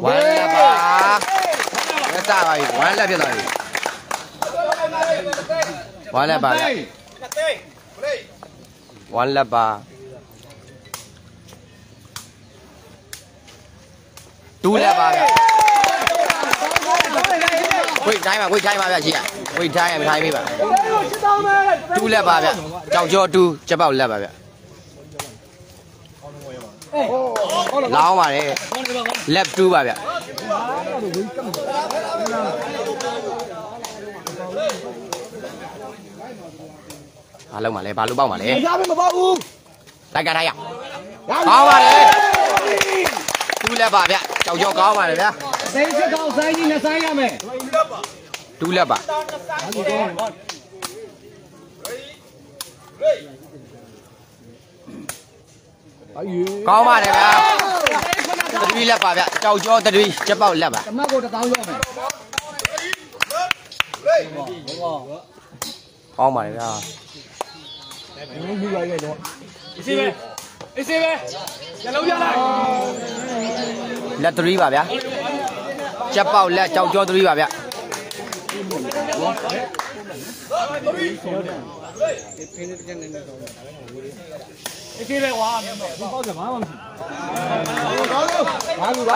完了吧？别炸了，完了别了。完了吧？完了吧？đủ là bà quỳ trai mà bà chị ạ, quỳ trai em thay mi bà, đủ là bà ạ, cháu cho đủ, cháu bảo là bà ạ, lão mà đấy, lép đủ bà ạ, à lâu mà đấy, bà lúc bao mà đấy, đại ca này ạ, bao mà đấy, đủ là bà ạ. Cháu cho có mà đấy. Giấy sẽ có giấy nhìn là giấy em này. Đu lập à? Có mà đấy à? Tật duy lập à? Cháu cho tật duy chấp bảo lập à? Có mà đấy à? Đi xem đi. Nhà lâu ra đây. Là tôi đi bà bé chấp vào là cháu cho tôi đi bà bé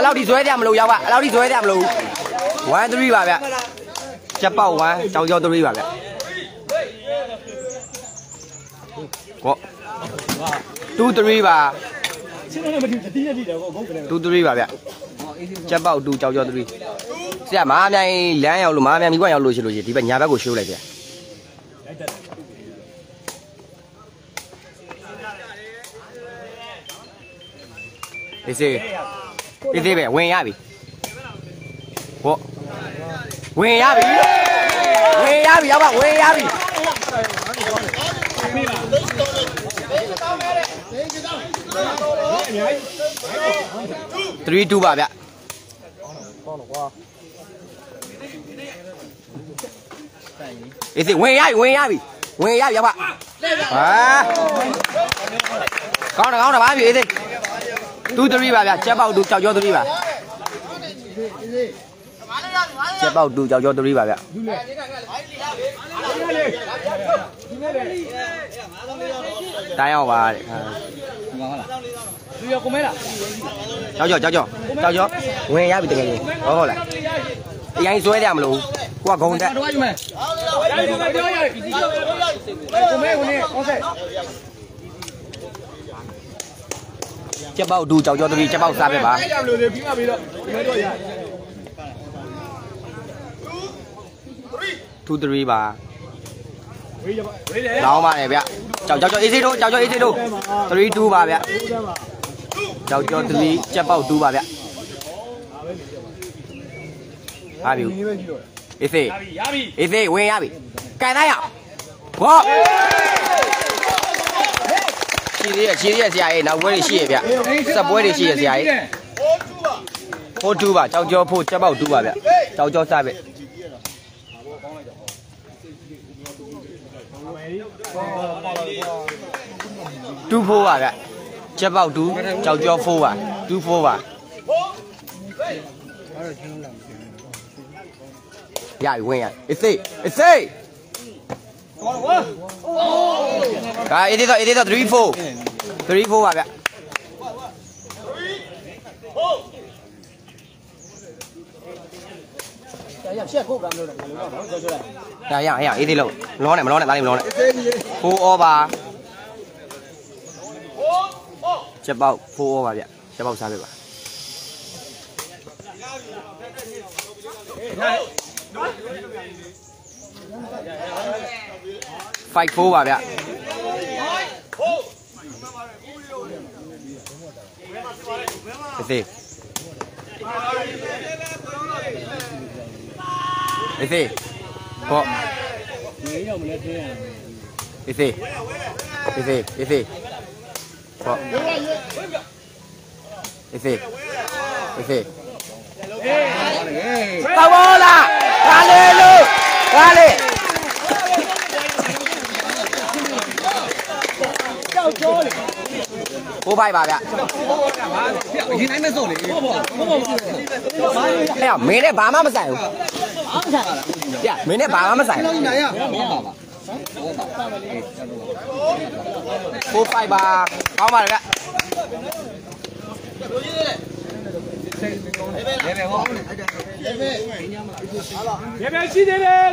lao đi dưới em lù nhau ạ, lao đi dưới em lù quá tôi đi bà bé chấp vào quá cháu cho tôi đi bà bé tôi đi bà tu tôi đi bà bé chấp bảo tu cháu cho tôi đi xe má này lé nhau lùm má em đi qua nhau lùi thì bệnh nhà bác của siêu này kìa thế bé quen nhà bị cháu bảo quen nhà bị three two bà ạ, quen ai bị các bạn, con là bá bị gì, three bà ạ, chế bao đủ cháu cho three bà, chế bao đủ cháu cho three bà ạ. Tay ao bà cháu cho nguyên giá bị tình hình có không lại anh xuống em luôn qua con thế chấp bao đủ cháu cho tôi đi chấp bao xa về bà thu tui bà đó mà này bé cháu cho easy luôn, cháu cho easy luôn, three two bà bé, cháu cho three chấp bao two bà bé, abi, easy quen abi, cái này à, wow, chị đi chị ấy nào quên đi chị bé, sao quên đi chị ấy, four two bà, cháu cho four chấp bao two bà bé, cháu cho sao bé. Chú phô à ạ, chấp vào chú, cháu cho phô à, chú phô à. Dạ quên à, ít xí. Cái ít xí three phô à ạ. Dạ, ít xí lâu, nó này. Phô ô bà. Chấp bao phô bà ạ, chấp bao xa về bà. Phạch phô bà ạ. Ê xì. Phô. Ê xì. Phô. Ese. ¡La bola! ¡Dale, Lu! ¡Dale! ¡Chao, Chole! Cô bay bà đấy. Em mấy đấy bà má mới giải. Mấy đấy bà má mới giải. Cô bay bà, bao mà đấy. Em xin đi đấy.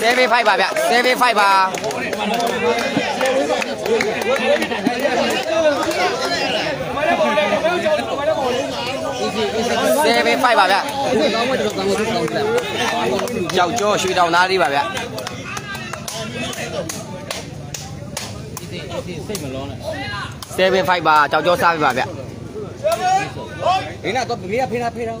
CV phải bà ạ, CV phải bà. CV phải bà ạ. Chào cho suy đầu na đi bà ạ. CV phải bà, chào cho sao bà ạ. Thế nào tôi biết là phê đâu.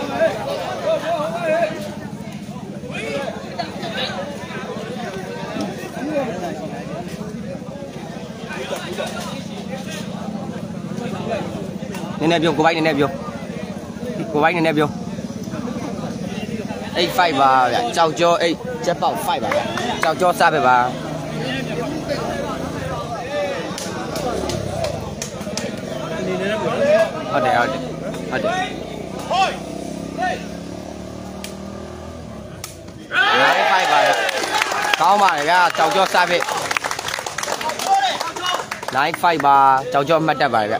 Nên đẹp vô, cô bác nên đẹp vô. Cô bác nên đẹp vô. Ê, phải bà, chào cho, ê, chất bảo phải bà. Chào cho, xa về bà. Ở đây, ở đây, ở đây. Đấy, phải bà. Sao mà này ra, chào cho, xa về. Đấy, phải bà, chào cho, mặt đẹp bà này.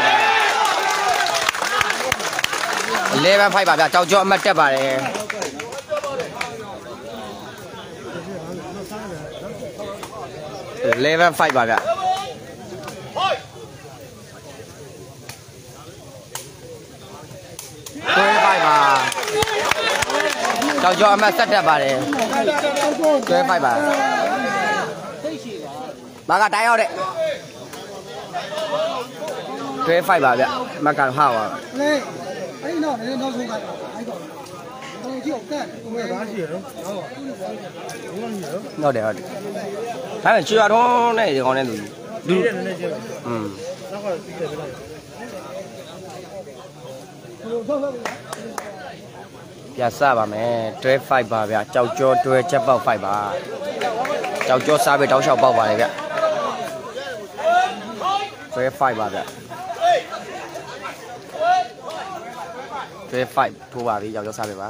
bà. Lê Văn Phai bảo là cháu cho mất cho bà này. Lê Văn Phai bảo là tôi phải bà. Cháu cho mất cho bà này. Tôi phải bà. Bà cả tay không đấy. Tôi phải bà ạ. Bà cả hào à. Nó để hơn. Cái này chưa nó này thì còn này đủ. Dạ xa bà mẹ, tôi phải bà mẹ, cháu cho tôi chấp vào phải bà. Cháu cho xa với cháu cháu vào bà này mẹ. Tôi phải bà mẹ. Thế phải thu bà thì cháu cho xa về bà.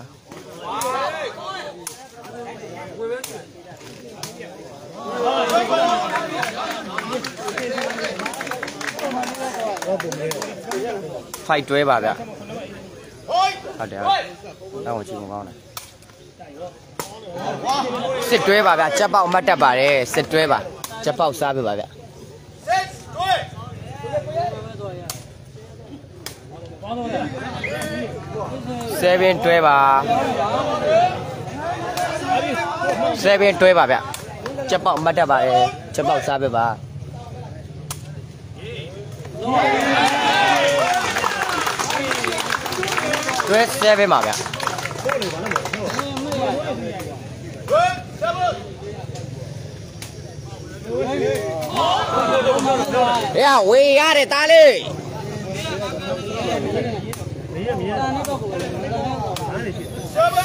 Phải thuê bà đấy ạ. Thật đấy ạ. Đang ngồi chịu một con này. Sẽ thuê bà đấy ạ. Chấp bảo mắt đẹp bà đấy. Sẽ thuê bà. Chấp bảo xa về bà đấy ạ. 7 tuổi bà chấp bọc mắt ra bà chấp bọc xa về bà tuyết 7 mà bà ya we are it ali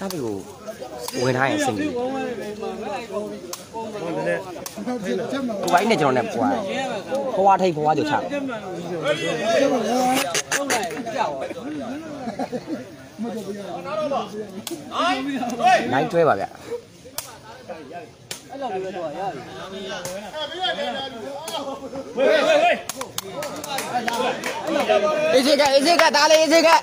Sao vậy? Ủa hai anh sinh gì? Cô gái này cho nó đẹp quá, hoa thay hoa được chẳng? Nãy chơi bà vậy? Easy ka, dale easy ka.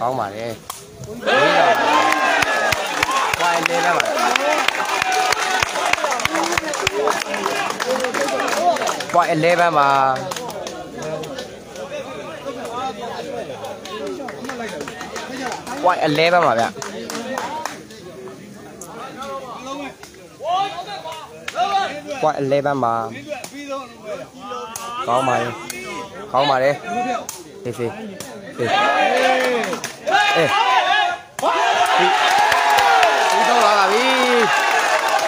Con mà đi qua em đi đó mà qua em đi mà qua em đi mà bạn qua em đi mà con mà đi đi gì đâu bà đi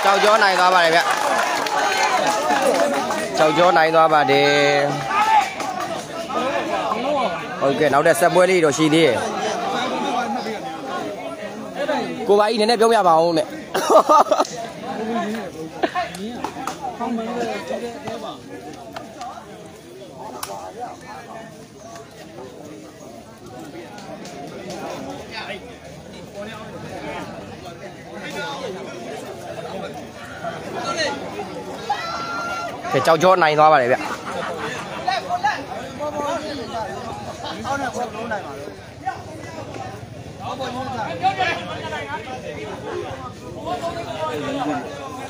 cháu gió này nó bà này mẹ cháu gió này nó bà để ok nấu đẹp xe bơi đi rồi xì đi cô bà in thế này biết mẹ bảo này cái cháu chốt này nó vào đấy vậy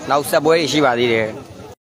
nấu xe bối đi xí bà đi để